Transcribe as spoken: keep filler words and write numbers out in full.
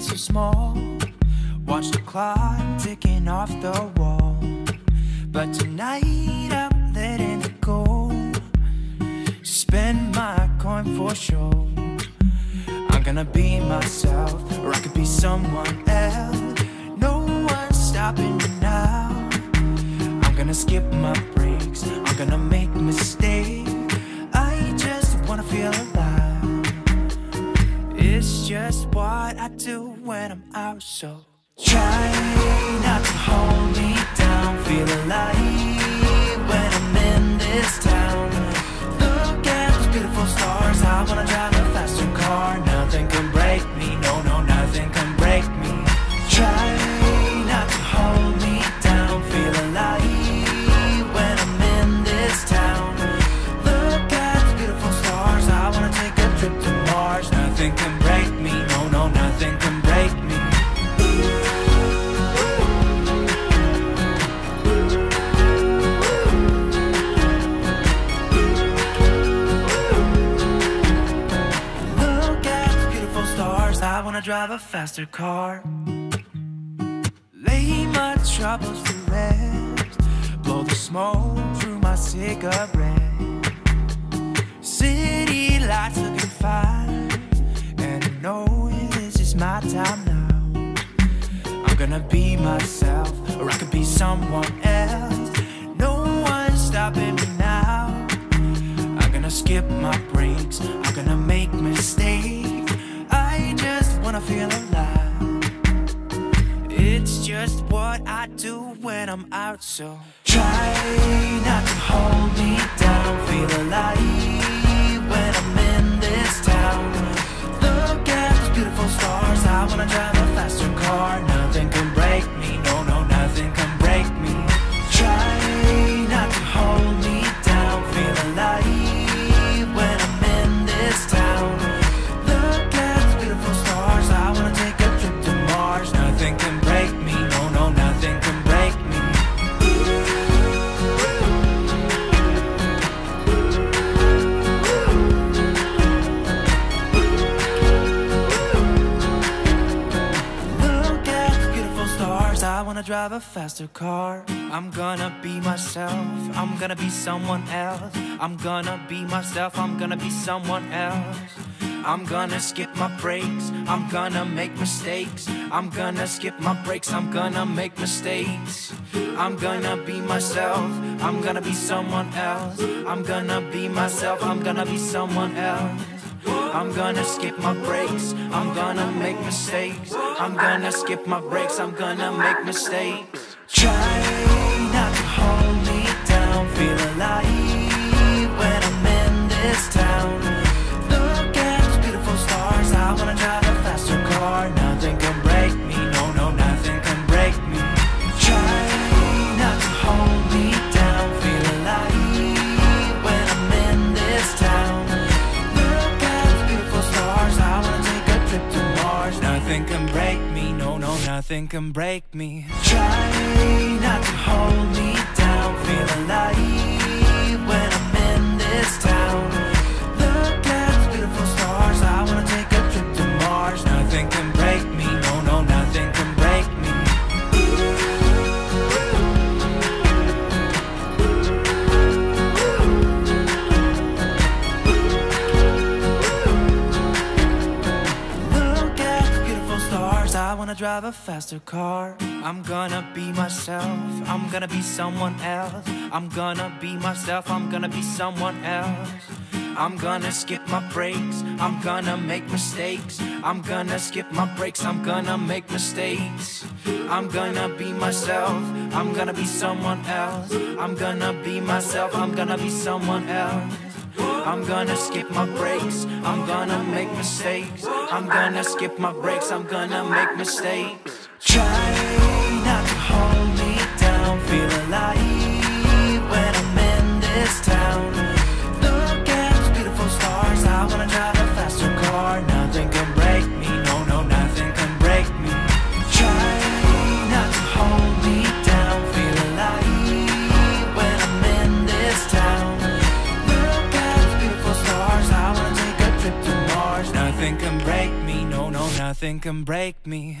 been so small. Watch the clock ticking off the wall. But tonight I'm letting it go. Spend my coin for sure. I'm gonna be myself, or I could be someone else. No one's stopping me now. I'm gonna skip my breaks, I'm gonna make mistakes. I just wanna feel alive. It's just what I do when I'm out, so try not to hold me down. Feel alive when I'm in this town. Look at those beautiful stars. I wanna drive a faster car. Nothing can break me, no, no, nothing can break me. Try not to hold me down. Feel alive when I'm in this town. Look at those beautiful stars. I wanna take a trip to Mars. Nothing can break me, no, no, nothing can break me. I wanna drive a faster car. Lay my troubles to rest. Blow the smoke through my cigarette. City lights looking fine, and I know this is my time now. I'm gonna be myself, or I could be someone else. No one's stopping me now. I'm gonna skip my breaks, I'm gonna make mistakes. I just wanna feel alive. It's just what I do when I'm out, so try not to hold me down. Feel alive when I'm in this town. Look at those beautiful stars. I wanna drive a faster car. Nothing can break me, no, no, nothing can break me. Try not to hold me down. Feel alive when I'm in this town. Nothing can break me, no, no, nothing can break me. Look at the beautiful stars. I wanna drive a faster car. I'm gonna be myself, I'm gonna be someone else. I'm gonna be myself, I'm gonna be someone else. I'm gonna skip my breaks, I'm gonna make mistakes. I'm gonna skip my breaks, I'm gonna make mistakes. I'm gonna be myself, I'm gonna be someone else. I'm gonna be myself, I'm gonna be someone else. I'm gonna skip my breaks, I'm gonna make mistakes. I'm gonna skip my breaks, I'm gonna make mistakes. Try not to hold me down. Feel alive when I'm in this town. I wanna drive a faster car. Nothing can break me, no, no, nothing can break me. Try not to hold me down. Feel alive when I'm in this town. Look at those beautiful stars. I wanna take a trip to Mars. Nothing can break me, no, no, nothing can break me. Try not to hold me down. Feel alive when I'm in this town. Look at those beautiful stars. I wanna take a trip to Mars. Nothing can break me, no, no, nothing can break me. Look at the beautiful stars. I wanna drive a faster car. I'm gonna be myself, I'm gonna be someone else. I'm gonna be myself, I'm gonna be someone else. I'm gonna skip my breaks, I'm gonna make mistakes. I'm gonna skip my breaks, I'm gonna make mistakes. I'm gonna be myself, I'm gonna be someone else. I'm gonna be myself, I'm gonna be someone else. I'm gonna skip my breaks, I'm gonna make mistakes. I'm gonna skip my breaks, I'm gonna make mistakes. Try not to hold me down. Feel alive when I'm in this town. I wanna drive a faster car. Nothing can break me, no, no, nothing can break me. Try not to hold me down. Feel alive when I'm in this town. Look at those beautiful stars. I wanna take a trip to Mars. Nothing can break me, no, no, nothing. nothing can break me.